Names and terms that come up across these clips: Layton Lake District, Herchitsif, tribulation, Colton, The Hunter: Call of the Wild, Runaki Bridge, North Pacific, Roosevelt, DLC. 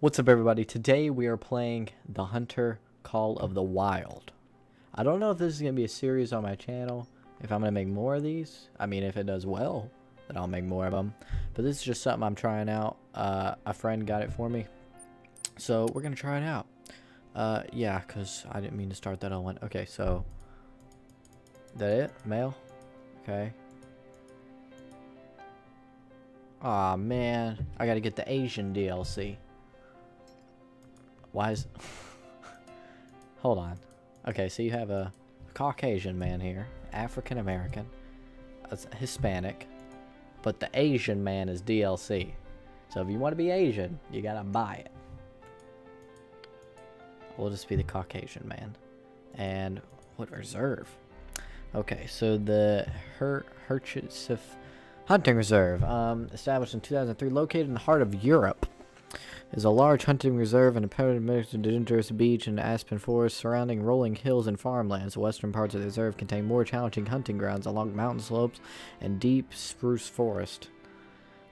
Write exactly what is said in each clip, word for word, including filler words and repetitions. What's up, everybody? Today we are playing The Hunter: Call of the Wild. I don't know if this is going to be a series on my channel, if I'm going to make more of these. I mean, if it does well, then I'll make more of them. But this is just something I'm trying out. Uh, a friend got it for me, so we're going to try it out. Uh, yeah, because I didn't mean to start that on one. Okay, so... that it? Mail? Okay. Aw, man. I got to get the Asian D L C. Why is... Hold on. Okay, so you have a Caucasian man here, African American, Hispanic, but the Asian man is D L C. So if you want to be Asian, you gotta buy it. We'll just be the Caucasian man. And what reserve? Okay, so the Her Herchitsif Hunting Reserve, um, established in two thousand three, located in the heart of Europe, is a large hunting reserve and a permanent dangerous beach and aspen forest surrounding rolling hills and farmlands. The western parts of the reserve contain more challenging hunting grounds along mountain slopes and deep spruce forest.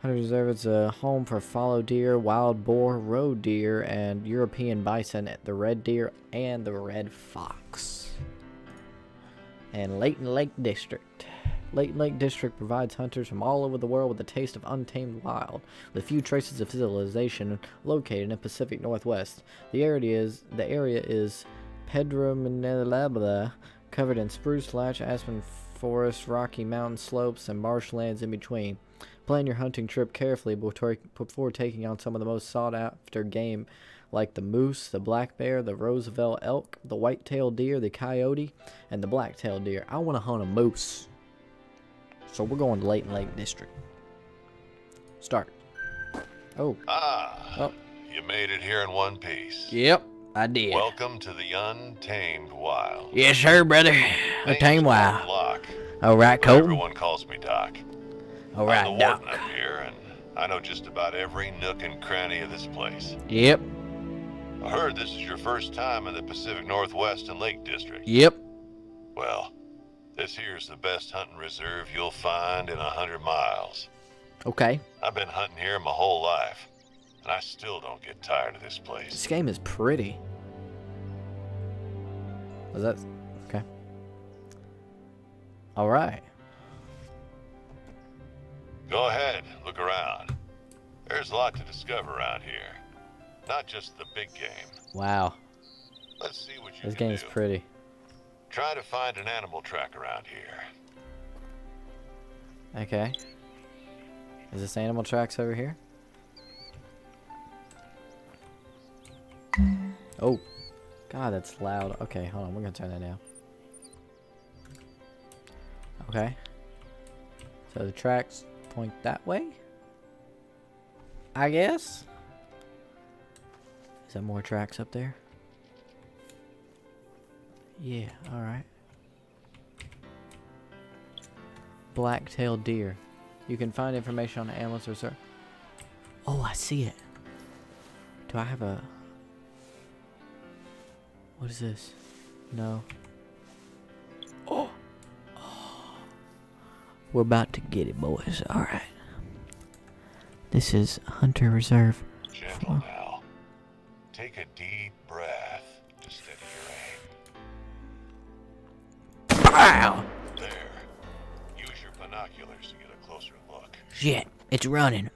Hunter Reserve is a home for fallow deer, wild boar, roe deer, and European bison, the red deer, and the red fox. And Layton Lake District. Layton Lake District provides hunters from all over the world with a taste of untamed wild, with few traces of civilization. Located in the Pacific Northwest, the area is the area is pedremonalabla, covered in spruce, larch, aspen forests, rocky mountain slopes, and marshlands in between. Plan your hunting trip carefully before, before taking on some of the most sought-after game, like the moose, the black bear, the Roosevelt elk, the white-tailed deer, the coyote, and the black-tailed deer. I want to hunt a moose. So we're going to Layton Lake District. Start. Oh. Ah. Oh. You made it here in one piece. Yep, I did. Welcome to the untamed wild. Yes, sir, brother. Untamed wild. Lock. All right, Colton. Everyone calls me Doc. All right, I'm the Doc. Warden up here, and I know just about every nook and cranny of this place. Yep. I heard this is your first time in the Pacific Northwest and Lake District. Yep. Well, this here's the best hunting reserve you'll find in a hundred miles. Okay. I've been hunting here my whole life, and I still don't get tired of this place. This game is pretty. Is that... okay. Alright. Go ahead, look around. There's a lot to discover around here. Not just the big game. Wow. Let's see what you can do. This game is pretty. Try to find an animal track around here. Okay. Is this animal tracks over here? Oh. God, that's loud. Okay, hold on. We're going to turn that down. Okay. So the tracks point that way? I guess? Is there more tracks up there? Yeah, alright. Black-tailed deer. You can find information on the animal reserve. Oh, I see it. Do I have a... what is this? No. Oh! Oh. We're about to get it, boys. Alright. This is Hunter Reserve. Gentle now. Take a deep breath to steady your aim. Wow. There. Use your binoculars to get a closer look. Shit, it's running.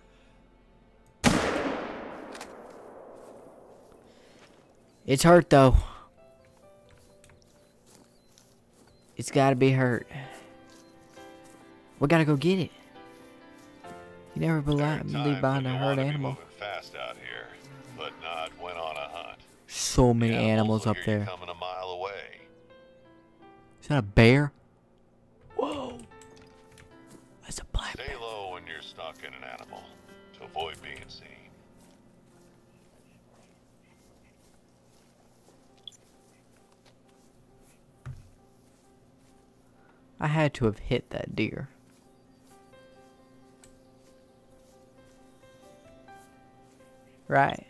It's hurt though. It's gotta be hurt. We gotta go get it. You never believe behind a hurt animal. Fast out here, but not when on a hunt. So many animals, animals up there. Is that a bear? Whoa! That's a black bear. Stay low when you're stalking an animal to avoid being seen. I had to have hit that deer. Right.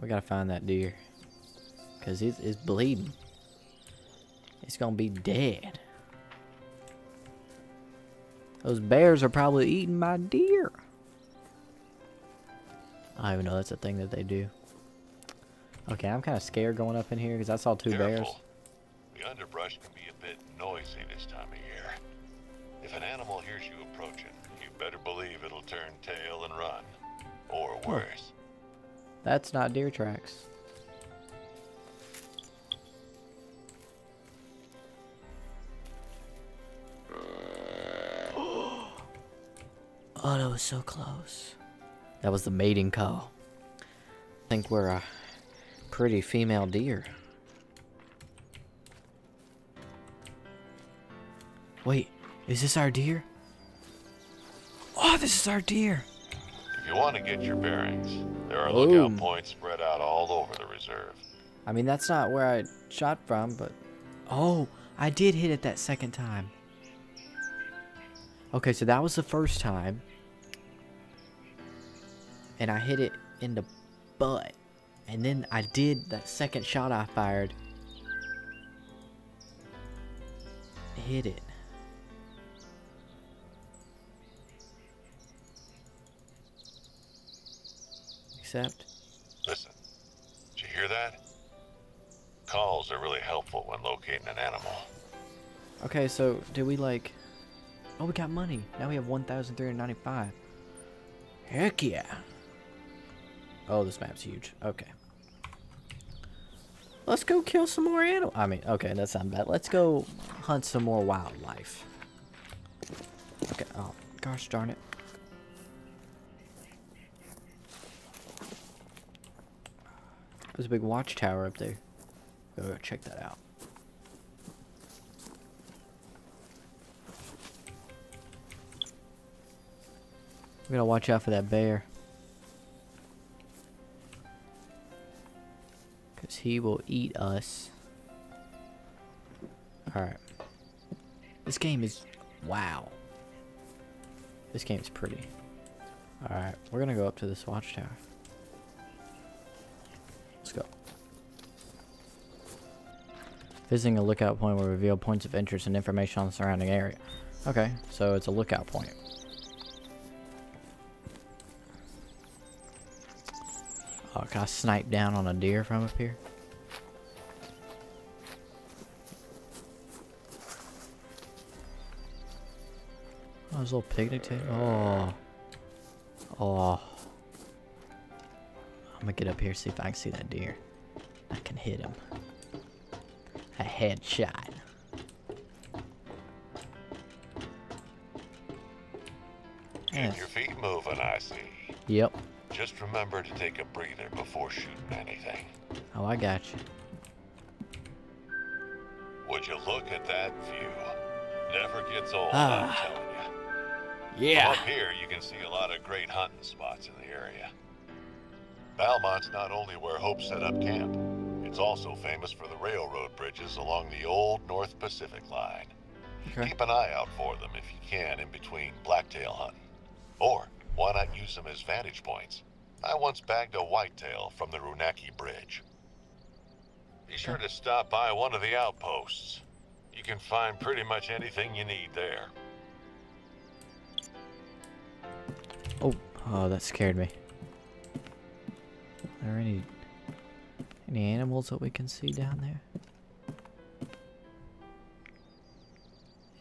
We gotta find that deer. Because it's, it's bleeding. It's going to be dead. Those bears are probably eating my deer. I don't even know that's a thing that they do. Okay, I'm kind of scared going up in here because I saw two Careful. bears. The underbrush can be a bit noisy this time of year. If an animal hears you approaching, you better believe it'll turn tail and run. Or worse. Huh. That's not deer tracks. Oh, that was so close. That was the mating call. I think we're a pretty female deer. Wait, is this our deer? Oh, this is our deer! If you want to get your bearings, there are Boom. lookout points spread out all over the reserve. I mean, that's not where I shot from, but... Oh, I did hit it that second time. Okay, so that was the first time. And I hit it in the butt. And then I did that second shot I fired. Hit it. Except. Listen, did you hear that? Calls are really helpful when locating an animal. Okay, so do we like... Oh, we got money. Now we have one thousand three hundred ninety-five. Heck yeah. Oh, this map's huge. Okay. Let's go kill some more animals. I mean, okay, that's not bad. Let's go hunt some more wildlife. Okay, oh, gosh darn it. There's a big watchtower up there. Go check that out. We gotta watch out for that bear. Because he will eat us. Alright. This game is... Wow. This game's pretty. Alright, we're gonna go up to this watchtower. Let's go. Visiting a lookout point will reveal points of interest and information on the surrounding area. Okay, so it's a lookout point. Oh, can I snipe down on a deer from up here? Oh, there's a little picnic table. Oh. Oh. I'm gonna get up here, see if I can see that deer. I can hit him. A headshot. Keep your feet moving, I see. Yep. Just remember to take a breather before shooting anything. Oh, I got you. Would you look at that view? Never gets old, ah. I'm telling you. Yeah. From up here, you can see a lot of great hunting spots in the area. Valmont's not only where Hope set up camp, it's also famous for the railroad bridges along the old North Pacific line. Okay. Keep an eye out for them if you can in between blacktail hunting. Or why not use them as vantage points? I once bagged a whitetail from the Runaki Bridge. Be sure to stop by one of the outposts. You can find pretty much anything you need there. Oh, oh, that scared me. Are there any, any animals that we can see down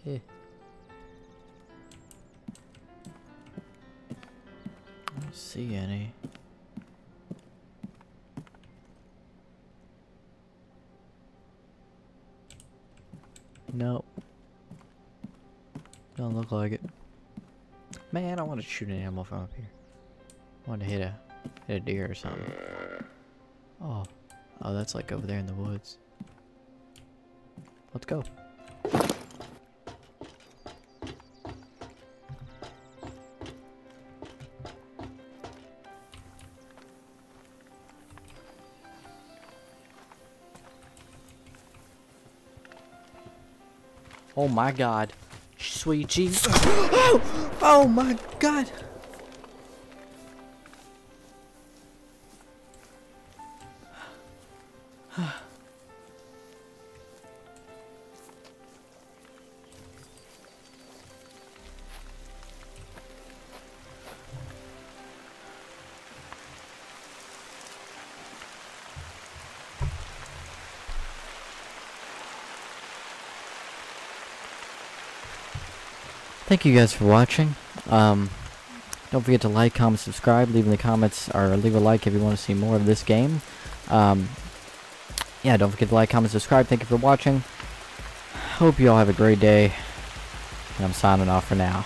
there? Eh. I don't see any. Nope. Don't look like it. Man, I want to shoot an animal from up here. I want to hit a hit a deer or something. Oh, oh, that's like over there in the woods. Let's go. Oh my God, sweet Jesus! Oh, oh my God! Thank you guys for watching. Um, don't forget to like, comment, subscribe. Leave in the comments or leave a like if you want to see more of this game. Um, yeah, don't forget to like, comment, subscribe. Thank you for watching. Hope you all have a great day. And I'm signing off for now.